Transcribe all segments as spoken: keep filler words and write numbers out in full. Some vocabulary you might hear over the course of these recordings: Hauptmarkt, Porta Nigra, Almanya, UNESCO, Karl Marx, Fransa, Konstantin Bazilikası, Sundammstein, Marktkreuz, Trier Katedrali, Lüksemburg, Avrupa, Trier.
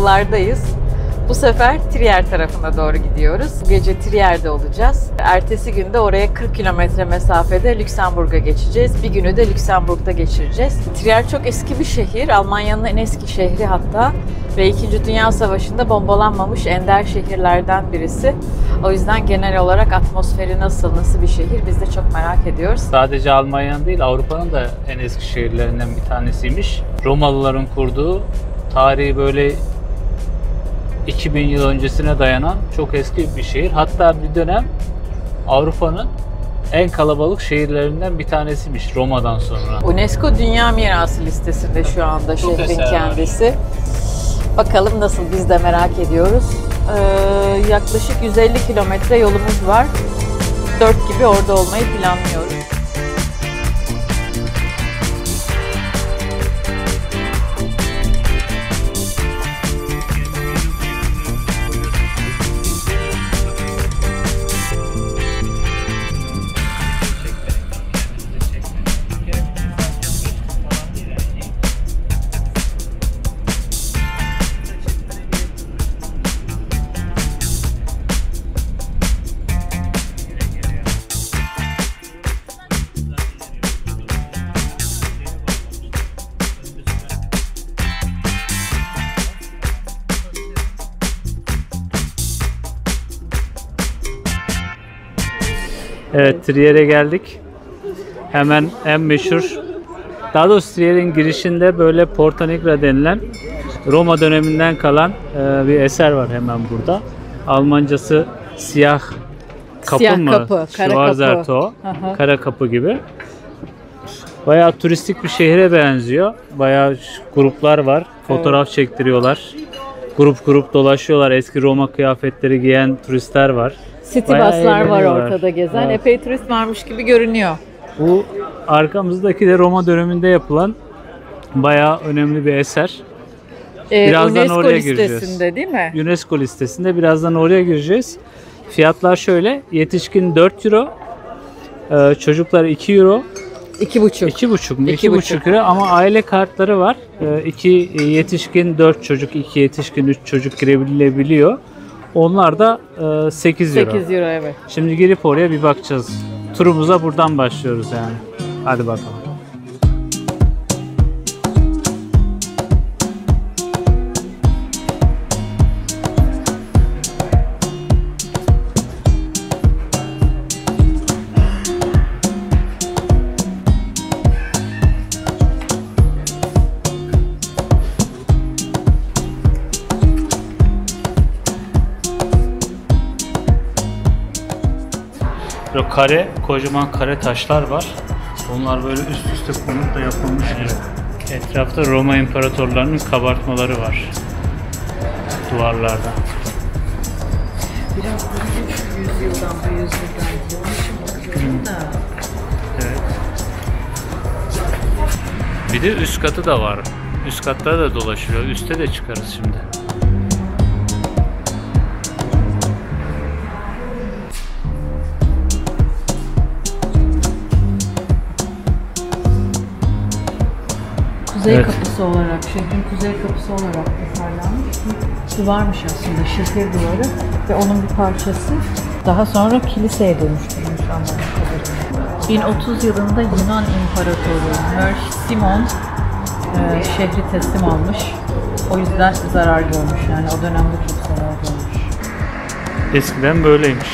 yollardayız. Bu sefer Trier tarafına doğru gidiyoruz. Bu gece Trier'de olacağız. Ertesi gün de oraya kırk kilometre mesafede Lüksemburg'a geçeceğiz. Bir günü de Lüksemburg'da geçireceğiz. Trier çok eski bir şehir. Almanya'nın en eski şehri hatta. Ve İkinci Dünya Savaşı'nda bombalanmamış ender şehirlerden birisi. O yüzden genel olarak atmosferi nasıl, nasıl bir şehir biz de çok merak ediyoruz. Sadece Almanya'nın değil, Avrupa'nın da en eski şehirlerinden bir tanesiymiş. Romalıların kurduğu, tarihi böyle iki bin yıl öncesine dayanan çok eski bir şehir. Hatta bir dönem Avrupa'nın en kalabalık şehirlerinden bir tanesiymiş Roma'dan sonra. UNESCO Dünya Mirası listesinde şu anda çok şehrin kendisi. Var. Bakalım nasıl, biz de merak ediyoruz. Ee, yaklaşık yüz elli kilometre yolumuz var. dört gibi orada olmayı planlıyoruz. Evet, Trier'e geldik. Hemen en meşhur, daha doğrusu Trier'in girişinde böyle Porta Nigra denilen Roma döneminden kalan e, bir eser var hemen burada. Almancası siyah kapı siyah mı? Kapı, kara kapı. Kara kapı gibi. Bayağı turistik bir şehre benziyor. Bayağı gruplar var. Fotoğraf evet. çektiriyorlar. Grup grup dolaşıyorlar. Eski Roma kıyafetleri giyen turistler var. City buslar var ortada gezen. Evet. Epey turist varmış gibi görünüyor. Bu arkamızdaki de Roma döneminde yapılan bayağı önemli bir eser. Ee, birazdan UNESCO oraya gireceğiz. UNESCO listesinde değil mi? UNESCO listesinde. Birazdan oraya gireceğiz. Fiyatlar şöyle. Yetişkin dört euro. Çocuklar iki euro. iki buçuk. iki buçuk mu? iki buçuk euro ama aile kartları var. iki yetişkin dört çocuk, iki yetişkin üç çocuk girebilebiliyor. Onlar da sekiz euro. sekiz euro evet. Şimdi girip oraya bir bakacağız. Turumuza buradan başlıyoruz yani. Hadi bakalım. Kare, kocaman kare taşlar var. Onlar böyle üst üste konuk da yapılmış gibi. Evet. Etrafta Roma imparatorlarının kabartmaları var. Duvarlarda. Biraz bu yüzyıldan bu yüzyıldan diyormuşum da. Evet. Bir de üst katı da var. Üst katta da dolaşıyor. Üste de çıkarız şimdi. Kuzey evet. kapısı olarak, şehrin kuzey kapısı olarak tasarlanmış bir duvarmış aslında, şehir duvarı ve onun bir parçası. Daha sonra kiliseye dönüştürülmüş anlamına. bin otuz yılında Yunan İmparatoru Mörş Simon e, şehri teslim almış. O yüzden zarar görmüş yani, o dönemde çok zarar görmüş. Eskiden böyleymiş.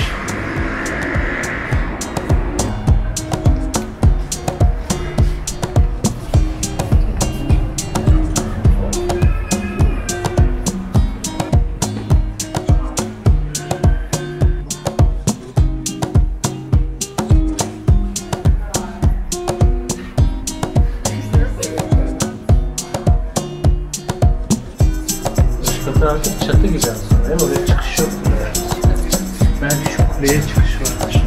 Çatı gibi aslında. Evet, oraya çıkış yok. Belki şu kuleye çıkış vardır.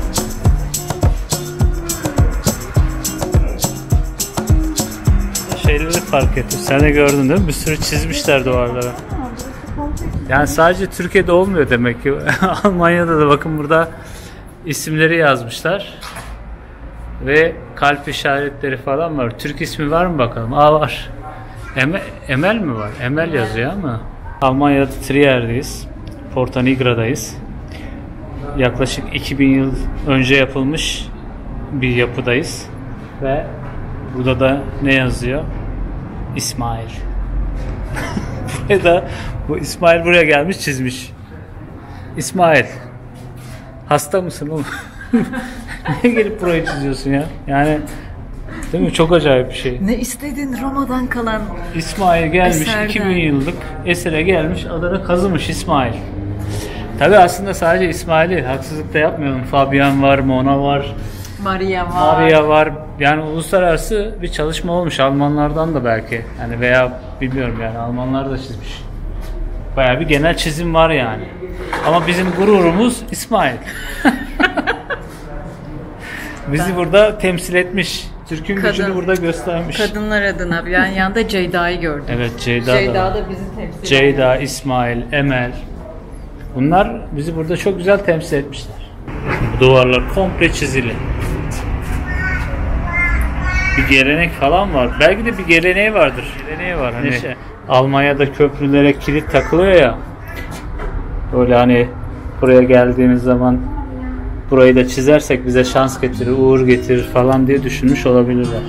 Şeyleri fark ettim. Sen de gördün değil mi? Bir sürü çizmişler duvarlara. Yani sadece Türkiye'de olmuyor demek ki. Almanya'da da bakın burada isimleri yazmışlar. Ve kalp işaretleri falan var. Türk ismi var mı bakalım? Aa var. Emel, Emel mi var? Emel yazıyor ama. Almanya'da Trier'deyiz. Porta Nigra'dayız. Yaklaşık iki bin yıl önce yapılmış bir yapıdayız. Ve burada da ne yazıyor? İsmail. Buraya da, bu İsmail buraya gelmiş çizmiş. İsmail, hasta mısın oğlum? Niye gelip burayı çiziyorsun ya? Yani değil mi? Çok acayip bir şey. Ne istediğin Roma'dan kalan İsmail gelmiş eserden. iki bin yıllık esere gelmiş, adana kazımış İsmail. Tabi aslında sadece İsmail'i haksızlık da yapmıyorum. Fabian var, Mona var, Maria var. Maria var. Yani uluslararası bir çalışma olmuş Almanlardan da belki. Yani veya bilmiyorum yani Almanlar da çizmiş. Bayağı bir genel çizim var yani. Ama bizim gururumuz İsmail. Bizi burada temsil etmiş. Türk'ün Kadın, gücünü burada göstermiş. Kadınlar adına bir yan yanda Ceyda'yı gördük. Evet, Ceyda, Ceyda da, da bizi temsil ediyor. Ceyda, İsmail, Emel. Bunlar bizi burada çok güzel temsil etmişler. Bu duvarlar komple çizili. Bir gelenek falan var. Belki de bir geleneği vardır. Geleneği var. Hani Neşe. Almanya'da köprülere kilit takılıyor ya. Böyle hani buraya geldiğimiz zaman burayı da çizersek bize şans getirir, uğur getirir falan diye düşünmüş olabilirler.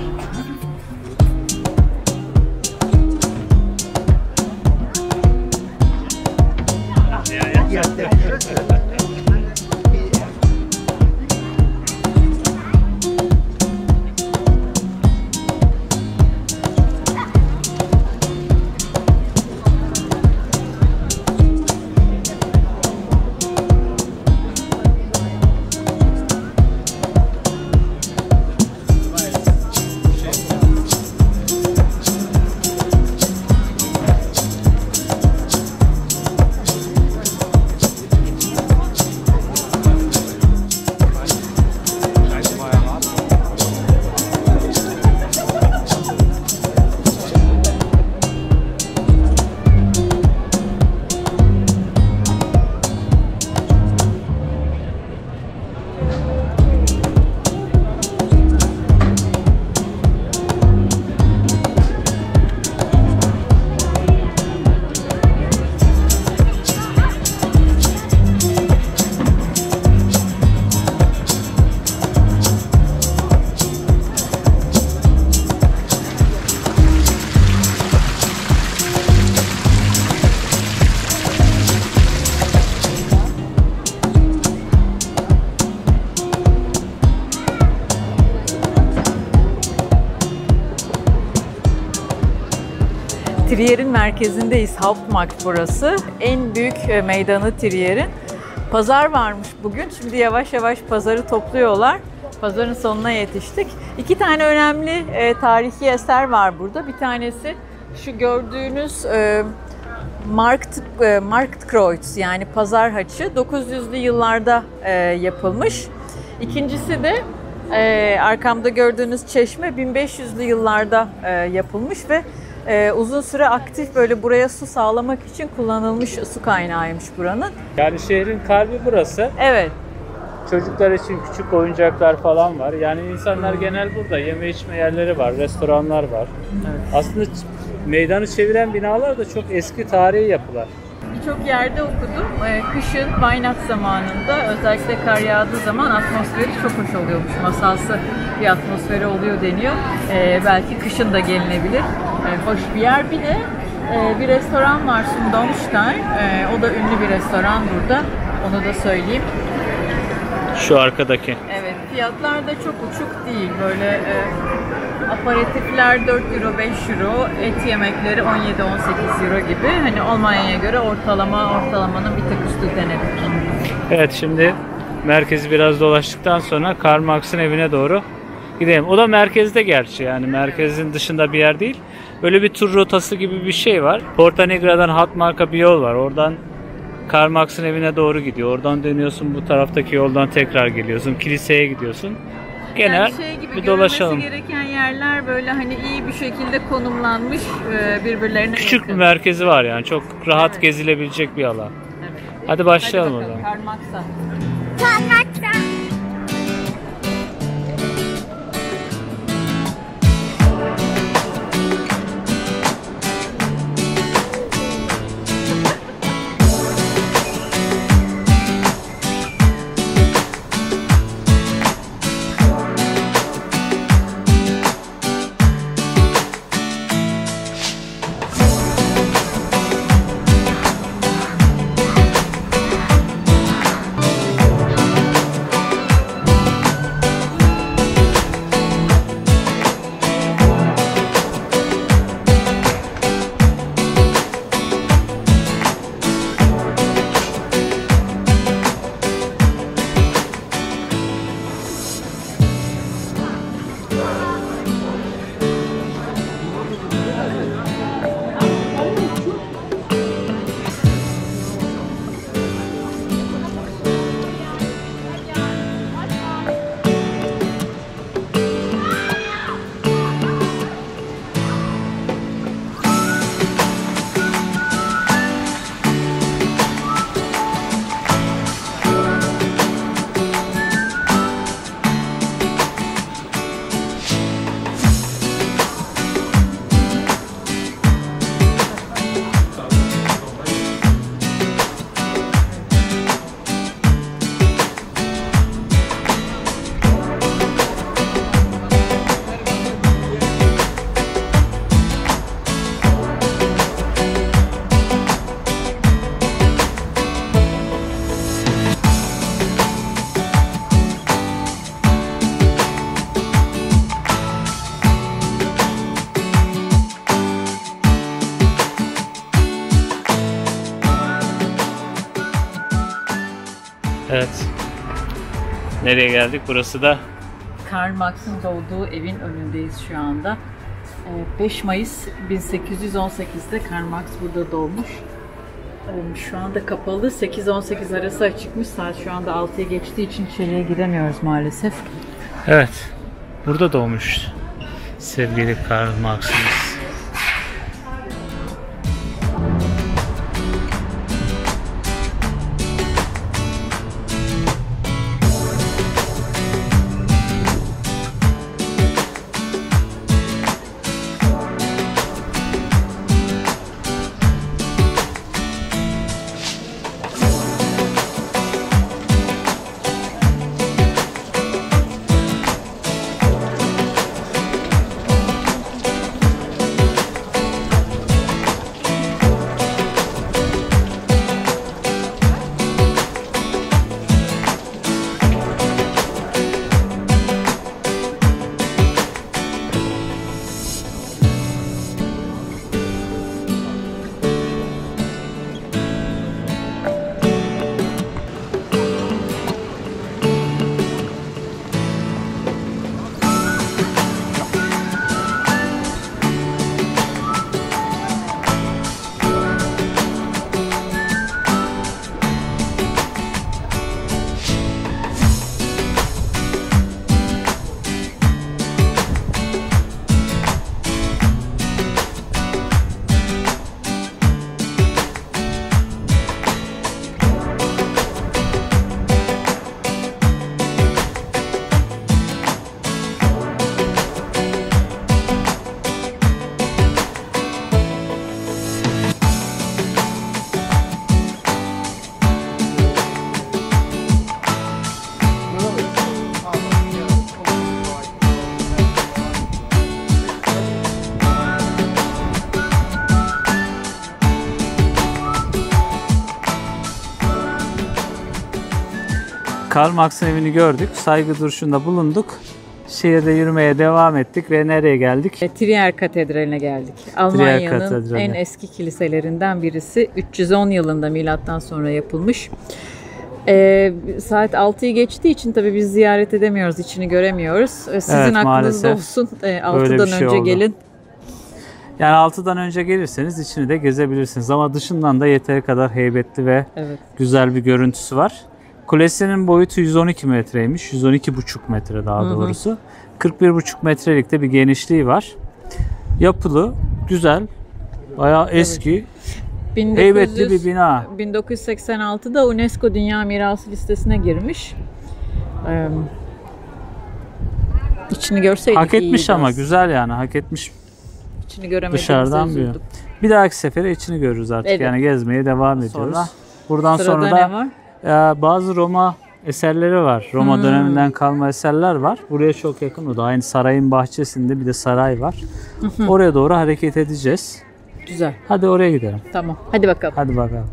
Trier'in merkezindeyiz. Hauptmarkt burası. En büyük meydanı Trier'in. Pazar varmış bugün. Şimdi yavaş yavaş pazarı topluyorlar. Pazarın sonuna yetiştik. İki tane önemli tarihi eser var burada. Bir tanesi şu gördüğünüz Marktkreuz yani pazar haçı. dokuz yüzlü yıllarda yapılmış. İkincisi de arkamda gördüğünüz çeşme bin beş yüzlü yıllarda yapılmış ve Ee, uzun süre aktif böyle buraya su sağlamak için kullanılmış su kaynağıymış buranın. Yani şehrin kalbi burası. Evet. Çocuklar için küçük oyuncaklar falan var. Yani insanlar genel burada yeme içme yerleri var, restoranlar var. Evet. Aslında meydanı çeviren binalar da çok eski tarihi yapılar. Birçok yerde okudum. Ee, kışın baynat zamanında özellikle kar yağdığı zaman atmosferi çok hoş oluyormuş. Masalsı bir atmosferi oluyor deniyor. Ee, belki kışın da gelinebilir. Hoş bir yer. Bir de bir restoran var, Sundammstein. O da ünlü bir restoran burada. Onu da söyleyeyim. Şu arkadaki. Evet. Fiyatlar da çok uçuk değil. Böyle aperatifler dört euro, beş euro, et yemekleri on yedi on sekiz euro gibi. Hani Almanya'ya göre ortalama ortalamanın bir tek üstü denebilir. Evet, şimdi merkezi biraz dolaştıktan sonra Karl Marx'ın evine doğru gidelim. O da merkezde gerçi, yani merkezin dışında bir yer değil. Böyle bir tur rotası gibi bir şey var. Porta Nigra'dan Hauptmarkt'a bir yol var. Oradan Karl Marx'ın evine doğru gidiyor. Oradan dönüyorsun, bu taraftaki yoldan tekrar geliyorsun. Kiliseye gidiyorsun. Genel yani şey gibi, bir dolaşalım. Gereken yerler böyle hani iyi bir şekilde konumlanmış birbirlerine. Küçük yakın bir merkezi var yani. Çok rahat, evet, gezilebilecek bir alan. Evet. Hadi başlayalım. Hadi bakalım, o zaman. Karl Marx'a. Karl Marx'a. Evet. Nereye geldik? Burası da Karl Marx'ın doğduğu evin önündeyiz şu anda. beş Mayıs bin sekiz yüz on sekiz'de Karl Marx burada doğmuş. Şu anda kapalı. sekiz on sekiz arası açıkmış. Saat şu anda altı'ya geçtiği için içeriye giremiyoruz maalesef. Evet. Burada doğmuş sevgili Karl Marx'ımız. Karl Marx'ın evini gördük, saygı duruşunda bulunduk, şehirde yürümeye devam ettik ve nereye geldik? Trier Katedrali'ne geldik. Almanya'nın en eski kiliselerinden birisi, üç yüz on yılında milattan sonra yapılmış. Ee, saat altı'yı geçtiği için tabii biz ziyaret edemiyoruz, içini göremiyoruz. Sizin evet, aklınızda olsun, ee, altı'dan şey önce oldu. Gelin. Yani altı'dan önce gelirseniz içini de gezebilirsiniz ama dışından da yeteri kadar heybetli ve evet. güzel bir görüntüsü var. Kulesinin boyutu yüz on iki metreymiş. yüz on iki buçuk metre daha doğrusu. Hı hı. kırk bir buçuk metrelik de bir genişliği var. Yapılı, güzel, bayağı eski, bin dokuz yüz, heybetli bir bina. bin dokuz yüz seksen altı'da UNESCO Dünya Mirası listesine girmiş. Ee, içini görseydik hak etmiş ama biraz. Güzel yani, hak etmiş. İçini göremedik. Dışarıdan bir. Bir dahaki sefere içini görürüz artık. Evet. Yani gezmeye devam ediyoruz. Sonra, buradan Sırada sonra da bazı Roma eserleri var. Roma hmm. döneminden kalma eserler var. Buraya çok yakın. O da aynı sarayın bahçesinde bir de saray var. Hı hı. Oraya doğru hareket edeceğiz. Güzel. Hadi oraya gidelim. Tamam. Hadi bakalım. Hadi bakalım.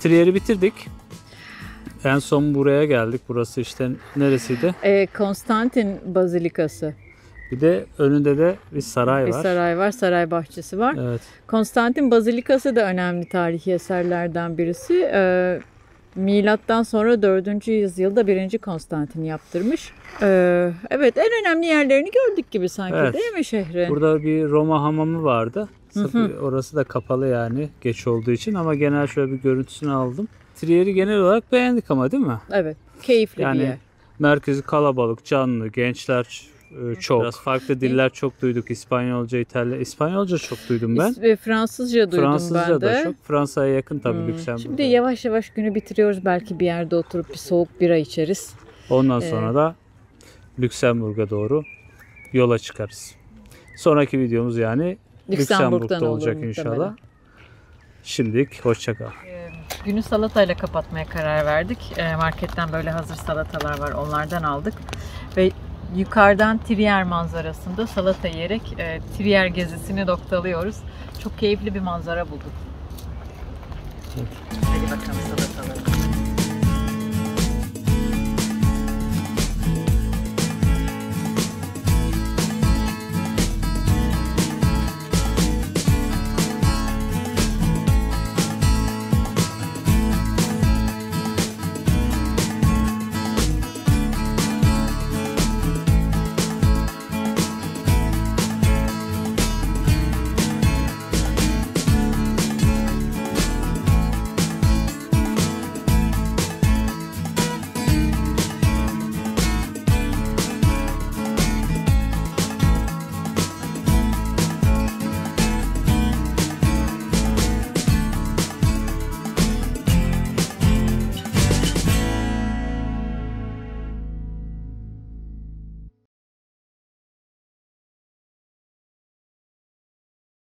Trier'i bitirdik. En son buraya geldik. Burası işte neresiydi? E, Konstantin Bazilikası. Bir de önünde de bir saray var. Bir saray var, saray bahçesi var. Evet. Konstantin Bazilikası da önemli tarihi eserlerden birisi. E, Milattan sonra dördüncü yüzyılda birinci Konstantin yaptırmış. Ee, evet, en önemli yerlerini gördük gibi sanki, evet, değil mi şehrin? Burada bir Roma hamamı vardı. Hı hı. Orası da kapalı yani geç olduğu için, ama genel şöyle bir görüntüsünü aldım. Trier'i genel olarak beğendik ama, değil mi? Evet, keyifli yani bir yer. Merkezi kalabalık, canlı, gençler çok. Biraz farklı diller çok duyduk. İspanyolca, İtalya, İspanyolca çok duydum ben. Fransızca duydum Fransızca ben de. Fransızca da çok. Fransa'ya yakın tabii hmm. Lüksemburg. Şimdi yavaş yavaş günü bitiriyoruz. Belki bir yerde oturup bir soğuk bira içeriz. Ondan ee... sonra da Lüksemburg'a doğru yola çıkarız. Sonraki videomuz yani Lüksemburg'da olacak inşallah. Muhtemelen. Şimdilik hoşça kal. Günü salatayla kapatmaya karar verdik. Marketten böyle hazır salatalar var. Onlardan aldık. Ve yukarıdan Trier manzarasında salata yiyerek e, Trier gezisini noktalıyoruz. Çok keyifli bir manzara bulduk. Evet. Hadi bakalım salatalara.